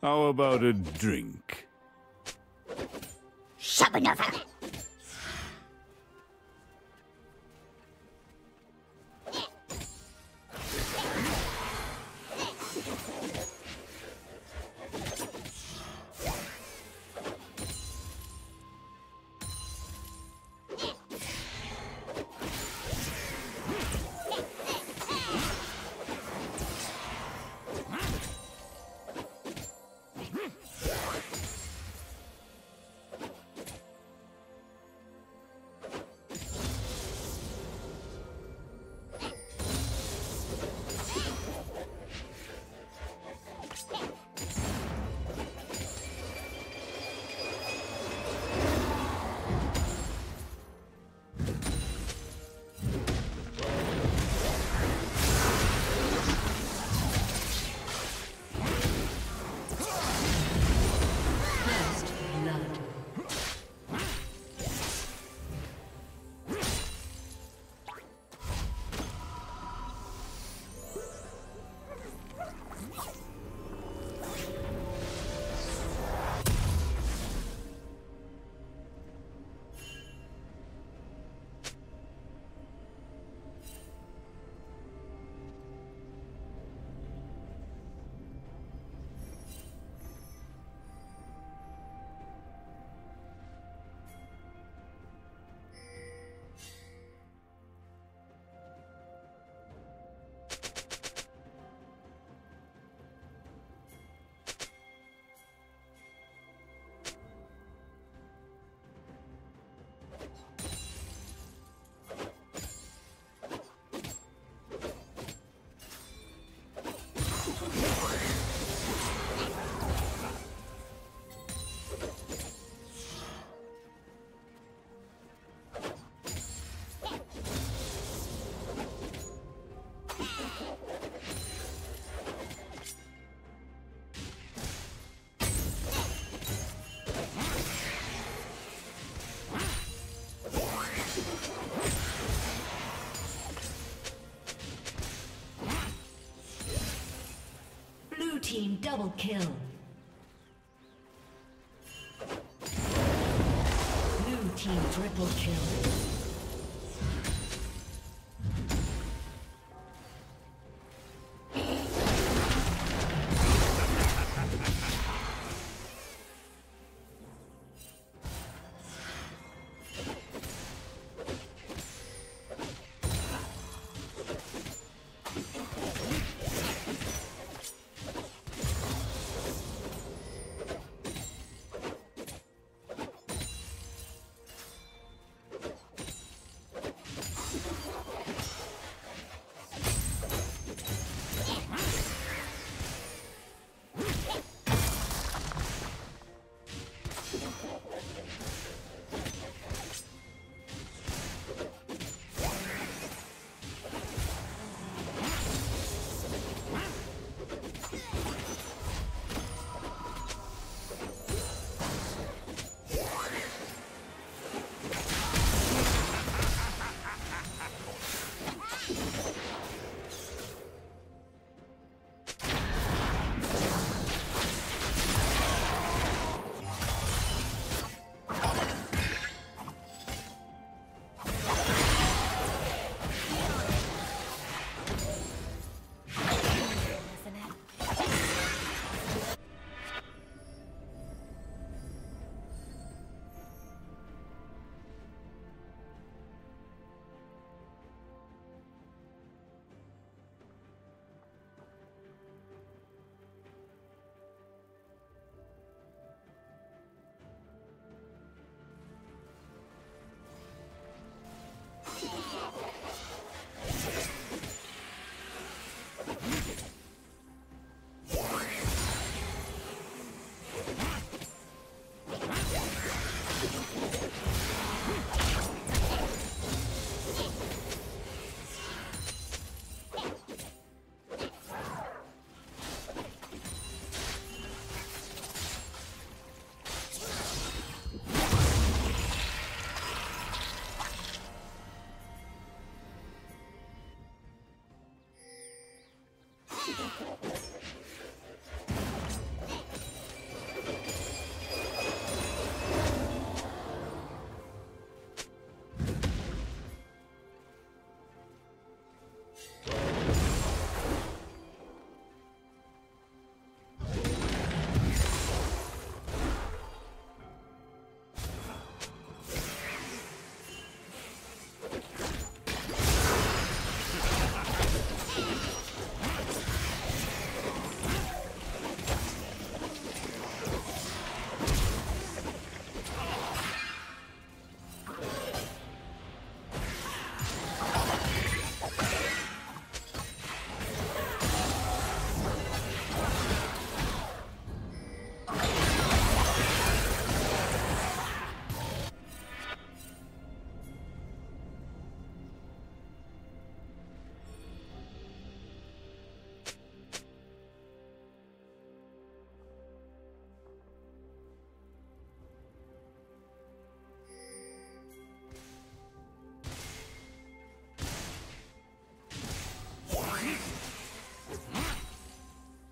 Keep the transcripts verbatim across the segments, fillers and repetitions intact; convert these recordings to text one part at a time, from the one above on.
How about a drink? Shabanova! Team double kill. Blue team triple kill.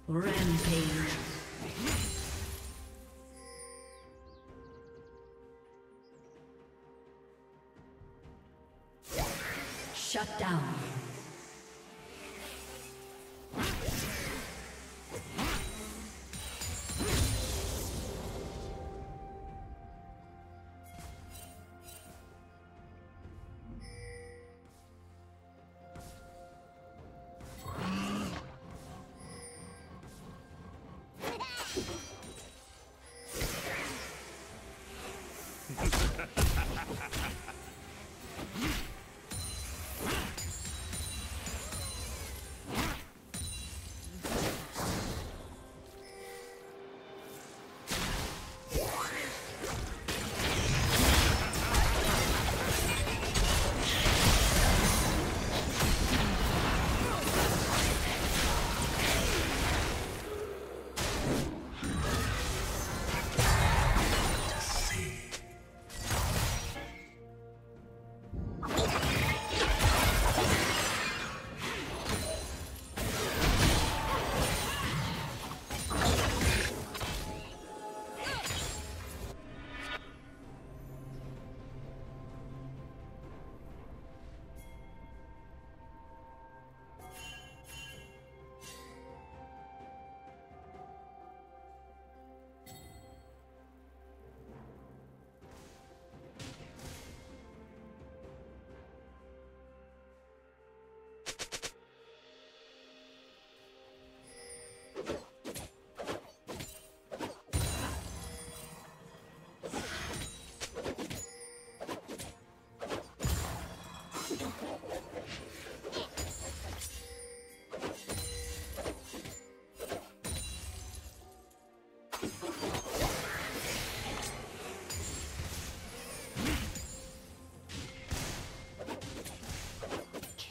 Rampage. Shut down.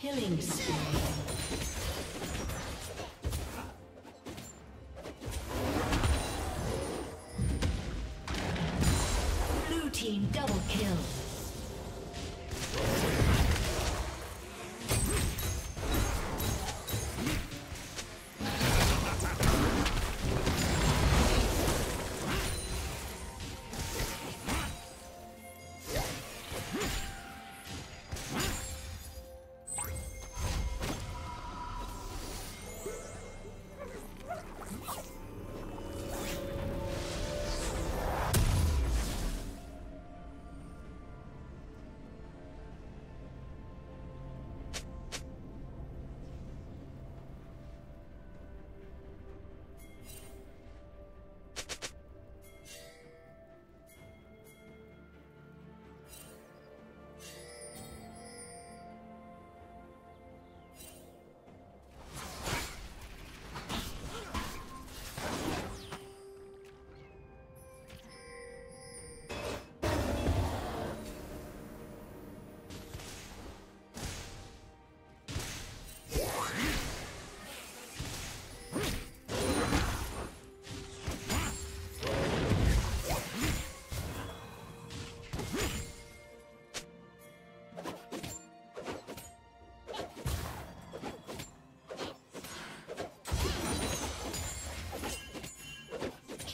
Killing spree. Blue team double kill.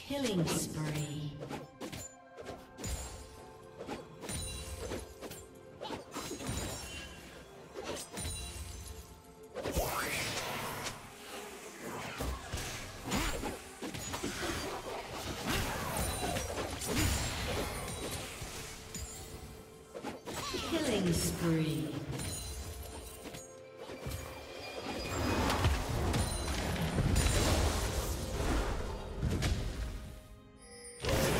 Killing spree. Killing spree. Yes.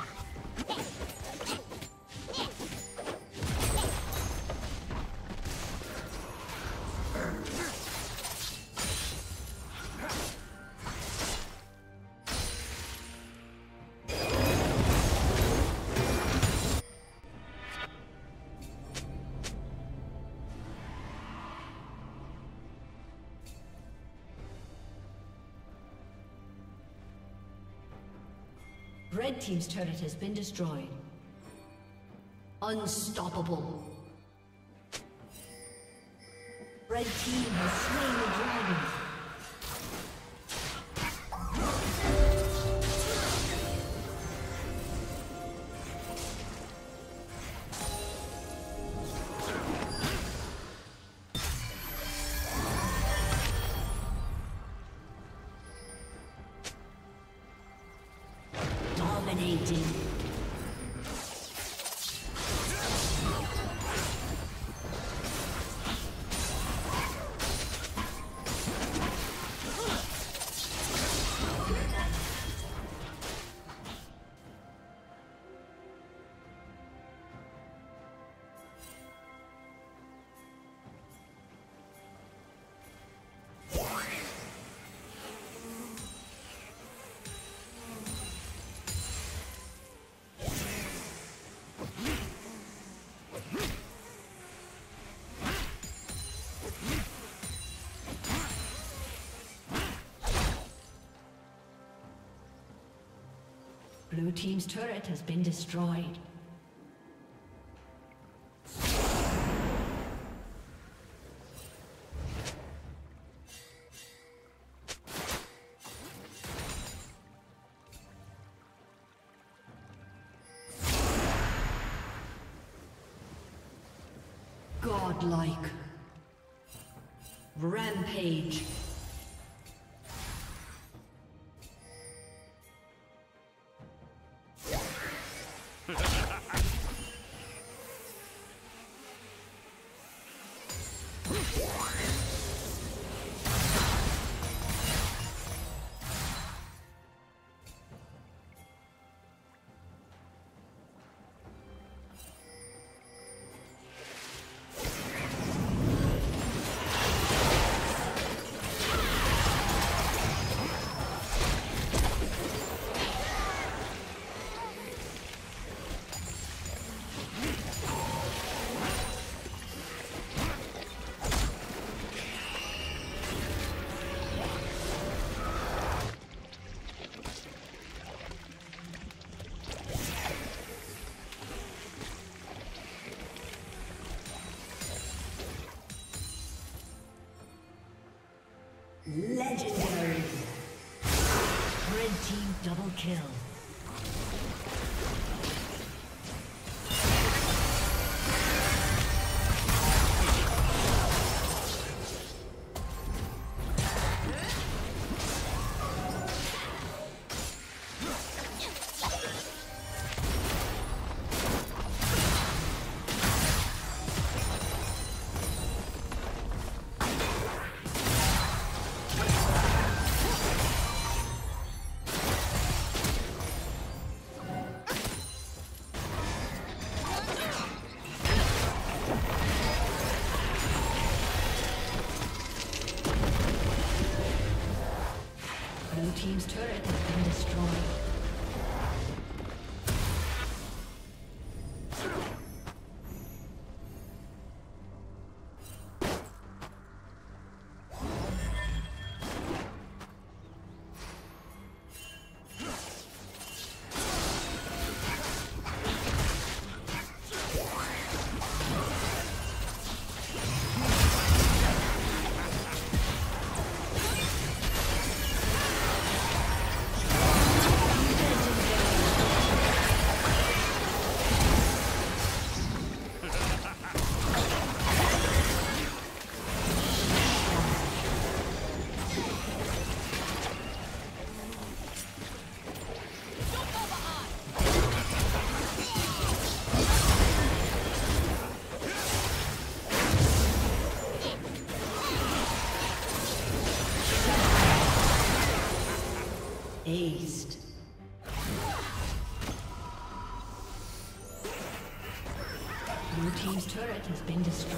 Red team's turret has been destroyed. Unstoppable. Red team has slain the dragon. Blue team's turret has been destroyed. Godlike. Rampage. Legendary. Red team double kill. Team's turret has been destroyed. Aced. Blue team's turret has been destroyed.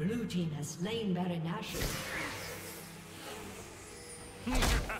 Blue team has slain Baron Nashor. What?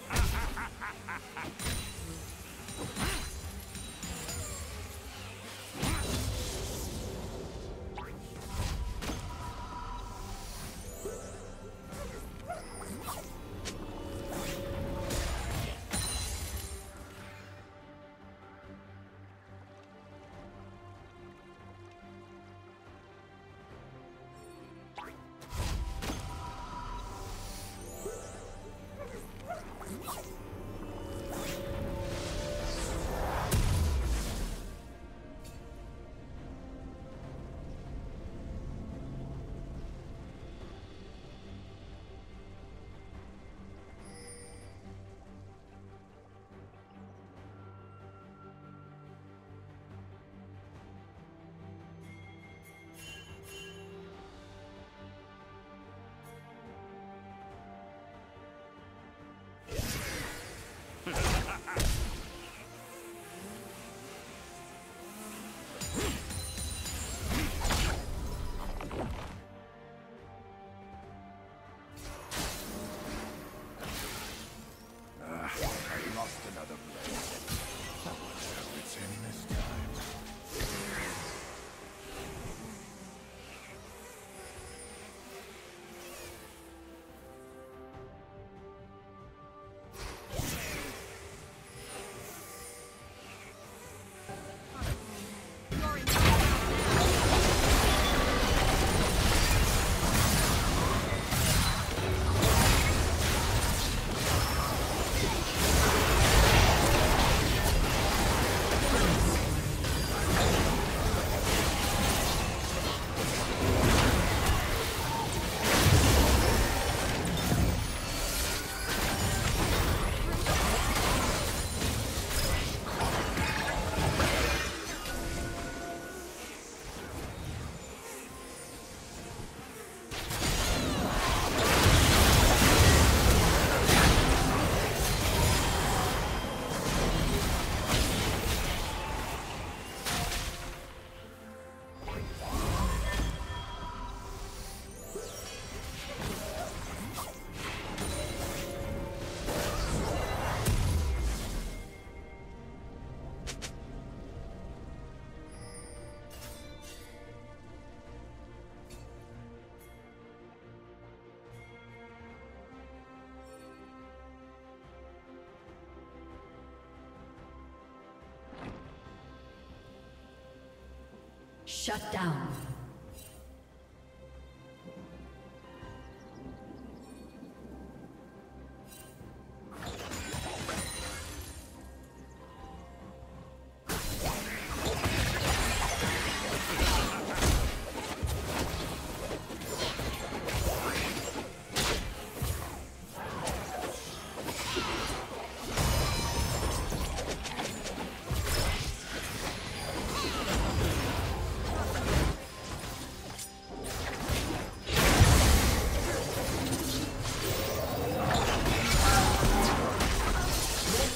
Shut down.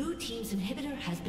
Blue team's inhibitor has been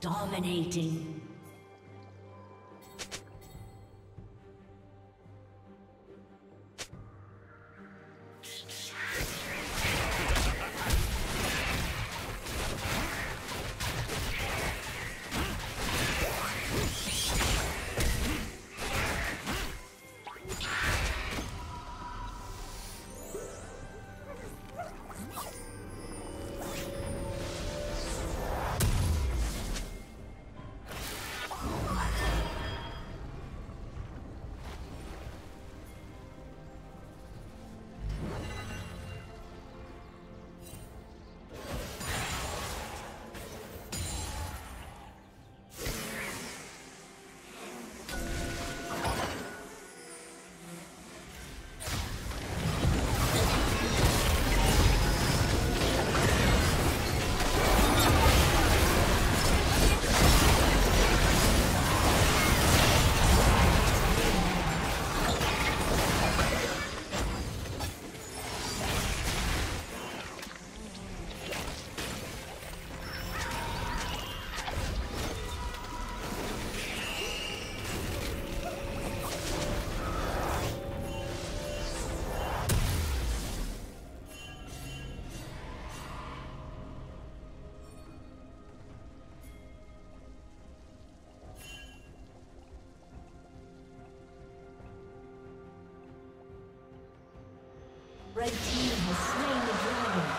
Dominating. Red team has slain the dragon.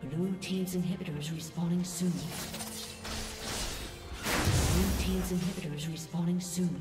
Blue team's inhibitor is respawning soon. Blue team's inhibitor is respawning soon.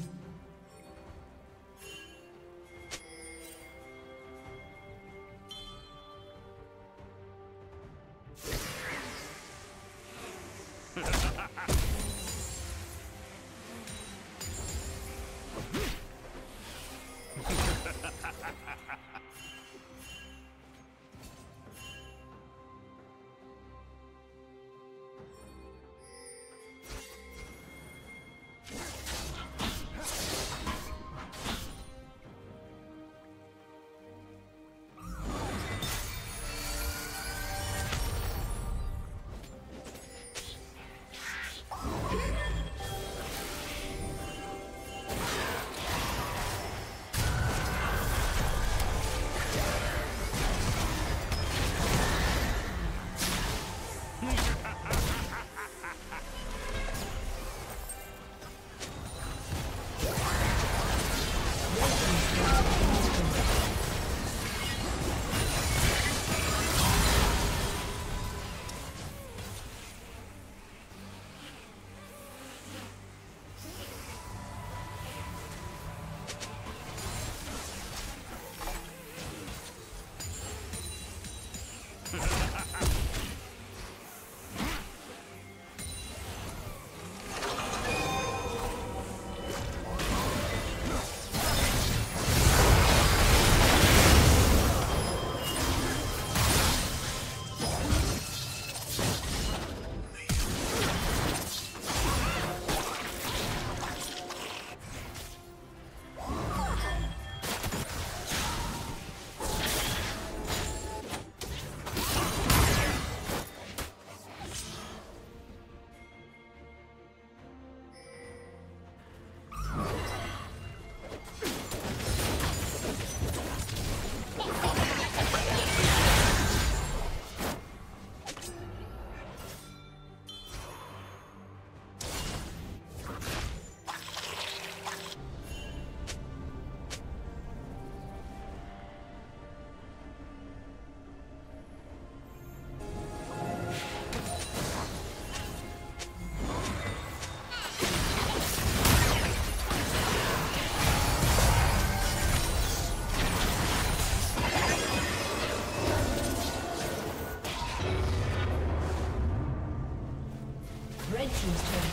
Red team's turret